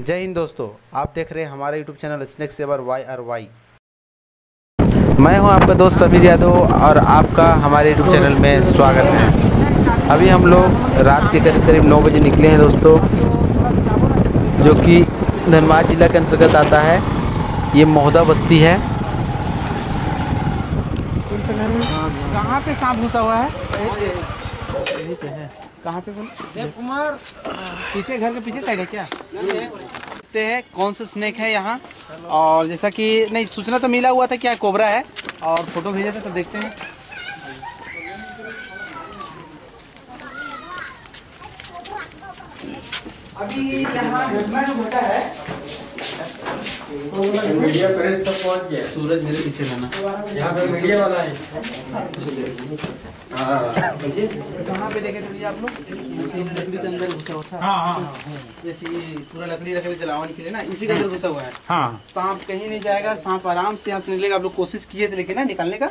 जय हिंद दोस्तों, आप देख रहे हैं हमारा YouTube channel snake saver YRY। मैं हूं आपका दोस्त समीर यादव और आपका हमारे YouTube चैनल में स्वागत है। अभी हम लोग रात के करीब करीब 9 बजे निकले हैं दोस्तों, जो कि धनबाद जिला के अंतर्गत आता है। ये मोहदा बस्ती है। कहाँ पे सांप घुसा हुआ है? कहाँ पे? देव कुमार पीछे, घर के पीछे साइड है क्या? देखते हैं कौन सा स्नेक है यहाँ। और जैसा कि नहीं सूचना तो मिला हुआ था क्या कोबरा है, और फोटो भेजा था, तो देखते हैं। अभी यहाँ घटना जो घटा है, मीडिया प्रेस सब पहुँच गया। सूरज मेरे पीछे रहना, यहाँ पे मीडिया वाला है। कहाँ पे देखे थे आप लोग? जैसे पूरा लकड़ी रखे जलावन के लिए ना, इसी का अंदर घुसा हुआ है। सांप कहीं नहीं जाएगा, सांप आराम से यहाँ से निकलेगा। आप लोग कोशिश किए थे लेकिन ना निकालने का,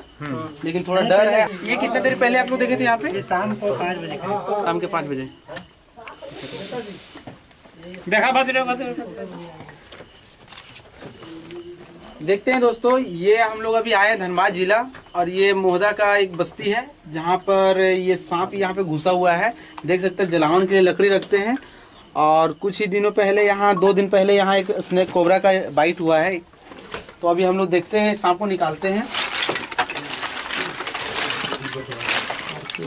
लेकिन थोड़ा डर है। ये कितने देर पहले आप लोग देखे थे यहाँ पे? शाम के 5 बजे देखा। देखते हैं दोस्तों, ये हम लोग अभी आए हैं धनबाद जिला और ये मोहदा का एक बस्ती है, जहाँ पर ये सांप यहाँ पे घुसा हुआ है। देख सकते हैं जलावन के लिए लकड़ी रखते हैं। और कुछ ही दिनों पहले यहाँ, 2 दिन पहले यहाँ एक स्नेक कोबरा का बाइट हुआ है। तो अभी हम लोग देखते हैं, सांप को निकालते हैं।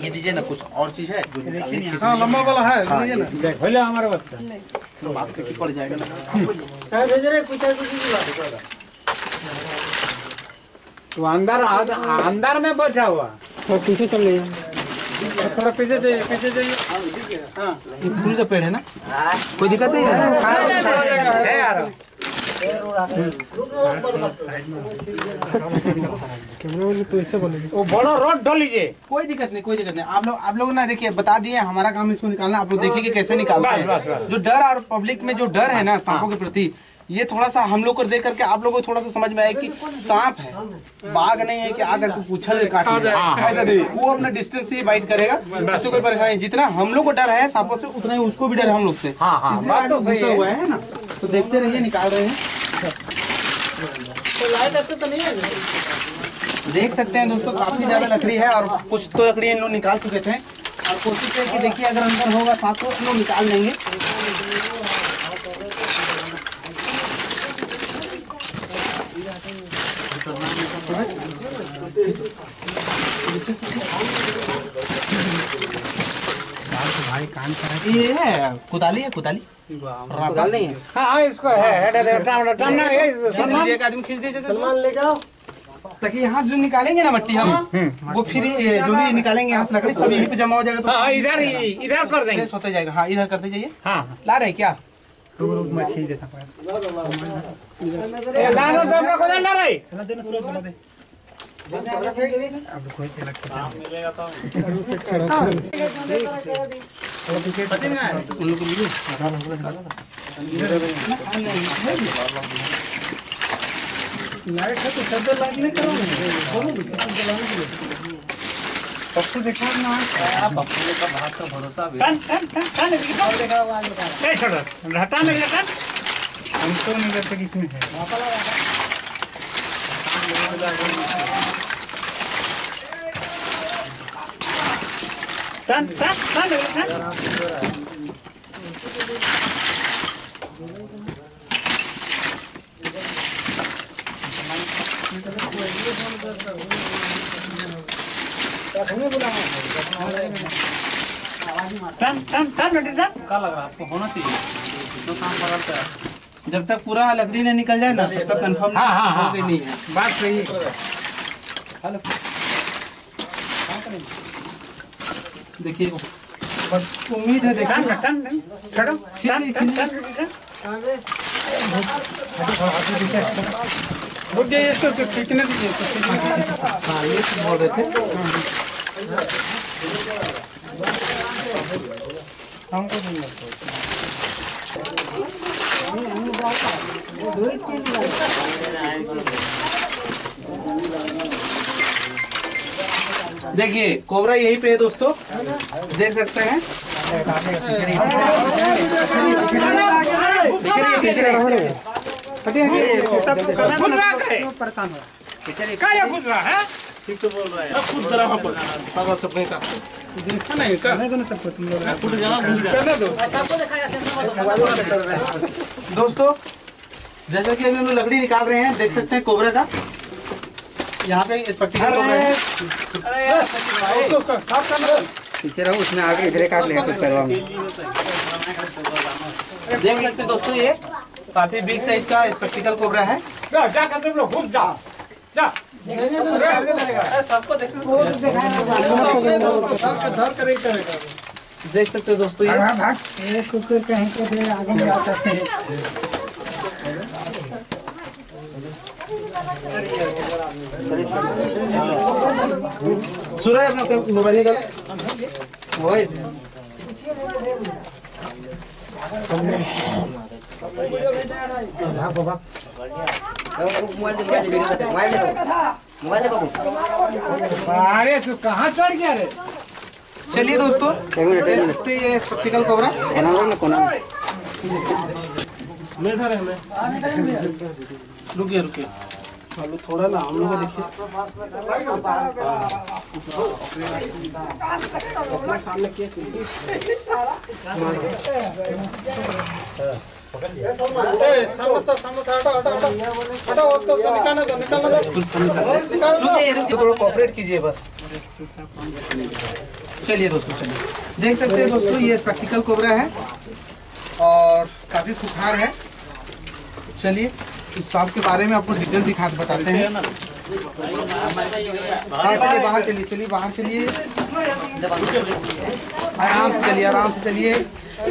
ये दीजिए ना, कुछ और चीज़ है जो लंबा वाला है। हमारे पास पड़ जाएगा ना, तो अंदर में बैठा हुआ। तो पीछे चल रही है, थोड़ा पीछे जाइए, पीछे जाइए। हाँ, ये फूल का पेड़ है ना, कोई दिक्कत नहीं है। वो बड़ा रोड ढो लीजिए, कोई दिक्कत नहीं, कोई दिक्कत नहीं। आप लोग ना देखिए, बता दिए, हमारा काम इसको निकालना। आप लोग देखिए कैसे निकालना है। जो डर और पब्लिक में जो डर है ना सांपों के प्रति, ये थोड़ा सा हम लोग को देख करके आप लोगों को थोड़ा सा समझ में आया कि सांप है, बाघ नहीं है कि आकर उछल काट ले। ऐसा नहीं, वो अपना डिस्टेंस से बाइट करेगा, उससे कोई परेशानी। जितना हम लोग को डर है सांपों से, उतना ही उसको भी डर है हम लोग से। इसलिए तो घुसा हुआ है ना। तो देखते रहिए, निकाल रहे हैं। देख सकते हैं दोस्तों, काफी ज्यादा लकड़ी है और कुछ तो लकड़ी इन लोग निकाल चुके थे। और कोशिश है कि देखिए, अगर अंदर होगा सांप को, हम लोग निकाल लेंगे। ये है कुदाली है, कुदाली नहीं है। हाँ, इसको है एक आदमी खींच दीजिए, सामान ले जाओ। ताकि यहाँ जो निकालेंगे ना मट्टी, हम वो फिर जो भी निकालेंगे यहाँ से लकड़ी, सब यहीं पे जमा हो जाएगा। तो इधर कर देंगे, सोते जाएगा। हाँ, इधर करते जाइए। हाँ, ला रहे क्या? जब तक पूरा लकड़ी नहीं निकल जाए ना, तब तक कंफर्म नहीं है। बात सही है। देखिए, उम्मीद है, देखिए इसको खींचने दीजिए। हाँ, ये बोल रहे थे। देखिए कोबरा यहीं पे है दोस्तों, देख सकते हैं। परेशान हो रहा है, ठीक तो बोल रहा है, खुद तरह सपने का देखा नहीं का नहीं सबको तुम लोग खुद जाना दो सबको दिखाया। दोस्तों जैसा कि हम लकड़ी निकाल रहे हैं, देख सकते हैं कोबरा का यहाँ पे इस पट्टी का कोबरा है। अरे यार साफ करना पीछे रहो, उसमें आगे इधर काट ले कुछ करवा। देख सकते दोस्तों ये काफी बिग साइज का स्पेक्टिकल कोबरा है। जा जा कर तुम लोग घूम जा जा सबको देखो धर कर ही करेगा। देख सकते हो दोस्तों ये भाग एक कुकर कहीं के फिर आगे में आ सकते हैं। सूरज अपना मोबाइल निकाल वही कहाँ चढ़ गया रे। चलिए दोस्तों देख सकते ये स्पेक्टिकल कोबरा रुके थोड़ा ना हम लोग देखिए सामने क्या चीज कोऑपरेट कीजिए बस। चलिए दोस्तों चलिए देख सकते हैं दोस्तों ये स्पेक्टिकल कोबरा है और काफी खूंखार है। चलिए इस सांप के बारे में आपको डिटेल दिखा बताते हैं। चलिए बाहर चलिए, चलिए बाहर चलिए, आराम से चलिए,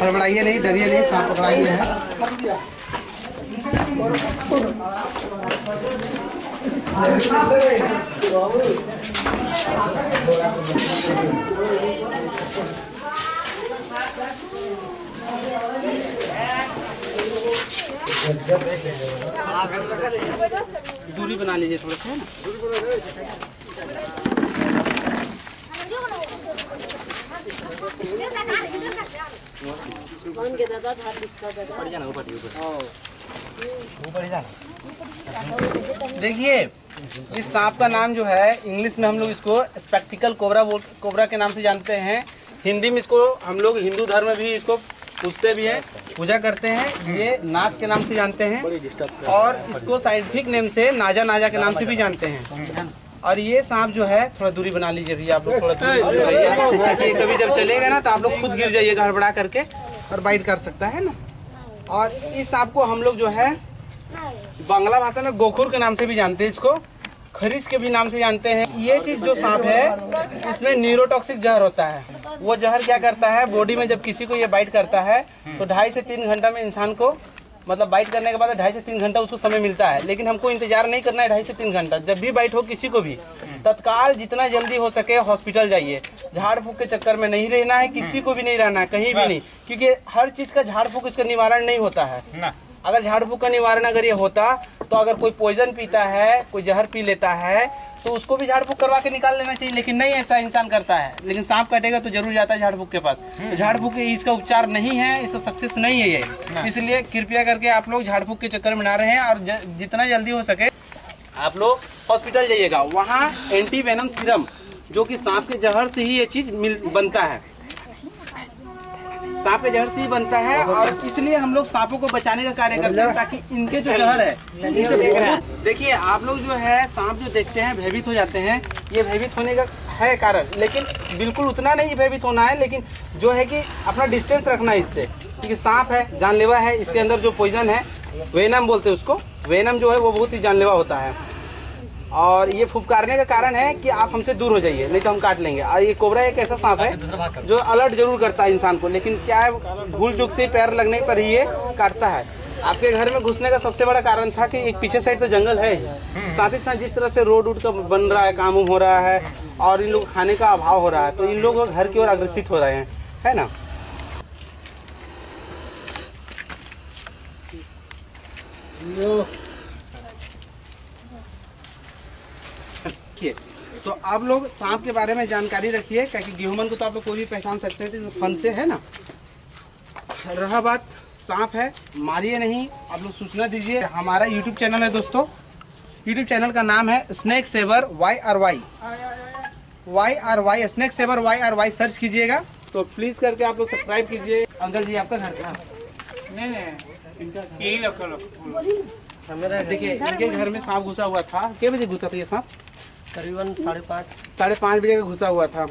हड़बड़ाइए नहीं, डरिए नहीं, सांप पकड़ाइए है। दूरी बना लीजिए थोड़ा सा ना के दादा ऊपर जाना ऊपर जाना। देखिए इस सांप का नाम जो है इंग्लिश में हम लोग इसको स्पेक्टिकल कोबरा कोबरा के नाम से जानते हैं। हिंदी में इसको हम लोग हिंदू धर्म में भी इसको पूजते भी हैं, पूजा करते हैं, ये नाग के नाम से जानते हैं और इसको साइंटिफिक नेम से नाजा नाजा के नाम से भी जानते हैं। और ये सांप जो है थोड़ा दूरी बना लीजिए भैया आप लोग, थोड़ा दूरी बनाइए, कभी जब चलेगा ना तो आप लोग खुद गिर जाइएगा हड़बड़ा करके और बाइट कर सकता है ना। और इस सांप को हम लोग जो है बांग्ला भाषा में गोखुर के नाम से भी जानते हैं, इसको खरीच के भी नाम से जानते हैं। ये चीज जो सांप है इसमें न्यूरोटॉक्सिक जहर होता है। वो जहर क्या करता है बॉडी में जब किसी को ये बाइट करता है तो 2.5 से 3 घंटा में इंसान को मतलब बाइट करने के बाद 2.5 से 3 घंटा उसको समय मिलता है। लेकिन हमको इंतजार नहीं करना है 2.5 से 3 घंटा। जब भी बाइट हो किसी को भी तत्काल जितना जल्दी हो सके हॉस्पिटल जाइए, झाड़ फूक के चक्कर में नहीं रहना है, किसी को भी नहीं रहना है कहीं भी नहीं, क्योंकि हर चीज का झाड़ फूक इसका निवारण नहीं होता है। अगर झाड़ फूक का निवारण अगर ये होता तो अगर कोई पॉइजन पीता है, कोई जहर पी लेता है तो उसको भी झाड़ फूक करवा के निकाल लेना चाहिए, लेकिन नहीं ऐसा इंसान करता है। लेकिन सांप काटेगा तो जरूर जाता है झाड़ फूक के पास। झाड़ फूक इसका उपचार नहीं है, इसका सक्सेस नहीं है ये, इसलिए कृपया करके आप लोग झाड़ फूक के चक्कर में ना रहे हैं और जितना जल्दी हो सके आप लोग हॉस्पिटल जाइएगा। वहाँ एंटी वेनम सीरम जो कि सांप के जहर से ही ये चीज़ बनता है, सांप के जहर से ही बनता है और इसलिए हम लोग सांपों को बचाने का कार्य करते हैं ताकि इनके जो जहर है। देखिए आप लोग जो है सांप जो देखते हैं भयभीत हो जाते हैं, ये भयभीत होने का है कारण, लेकिन बिल्कुल उतना नहीं भयभीत होना है, लेकिन जो है कि अपना डिस्टेंस रखना है इससे, क्योंकि सांप है जानलेवा है, इसके अंदर जो पॉइजन है वेनम बोलते हैं उसको, वेनम जो है वो बहुत ही जानलेवा होता है और ये फुफकारने का कारण है कि आप हमसे दूर हो जाइए नहीं तो हम काट लेंगे। और ये कोबरा एक ऐसा सांप है जो अलर्ट जरूर करता है इंसान को, लेकिन क्या है भूल चूक से पैर लगने पर ही ये काटता है। आपके घर में घुसने का सबसे बड़ा कारण था कि एक पीछे साइड तो जंगल है, साथ ही साथ जिस तरह से रोड उड का बन रहा है, काम हो रहा है और इन लोग खाने का अभाव हो रहा है तो इन लोग घर की ओर अग्रसित हो रहे हैं, है ना। तो आप लोग सांप के बारे में जानकारी रखिए, क्योंकि गेहूमन को तो आप लोग कोई भी पहचान सकते हैं फन से, है ना। रहा बात सांप है, मारिए नहीं। आप लोग सूचना दीजिए। हमारा यूट्यूब चैनल है दोस्तों, यूट्यूब चैनल का नाम है snake saver YRY, snake saver YRY search कीजिएगा। तो प्लीज़ करके आप लोग सब्सक्राइब कीजिए। अंकल जी आपका घर कहाँ? नहीं नहीं यही लोकल। देखिए इनके घर में सांप घुसा हुआ था। कितने बजे घुसा था ये सांप? करीबन 5:30 बजे का घुसा हुआ था।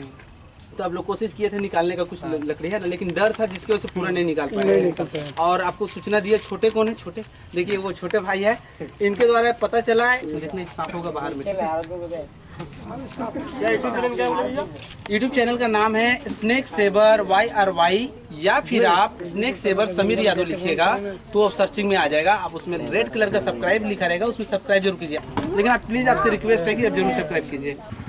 तो आप लोग कोशिश किए थे निकालने का, कुछ लकड़ी है ना, लेकिन डर था जिसकी वजह से पूरा नहीं निकाल पाए। और आपको सूचना दिया। छोटे कौन है? छोटे देखिए वो छोटे भाई है, इनके द्वारा पता चला है। देखने सांपों का बाहर में। यूट्यूब चैनल का नाम है स्नैक सेवर YRY, या फिर आप स्नैक सेवर समीर यादव लिखिएगा तो आप सर्चिंग में आ जाएगा। आप उसमें रेड कलर का सब्सक्राइब लिखा रहेगा, उसमें सब्सक्राइब जरूर कीजिए। लेकिन आप प्लीज़ आपसे रिक्वेस्ट है कि आप जरूर सब्सक्राइब कीजिए।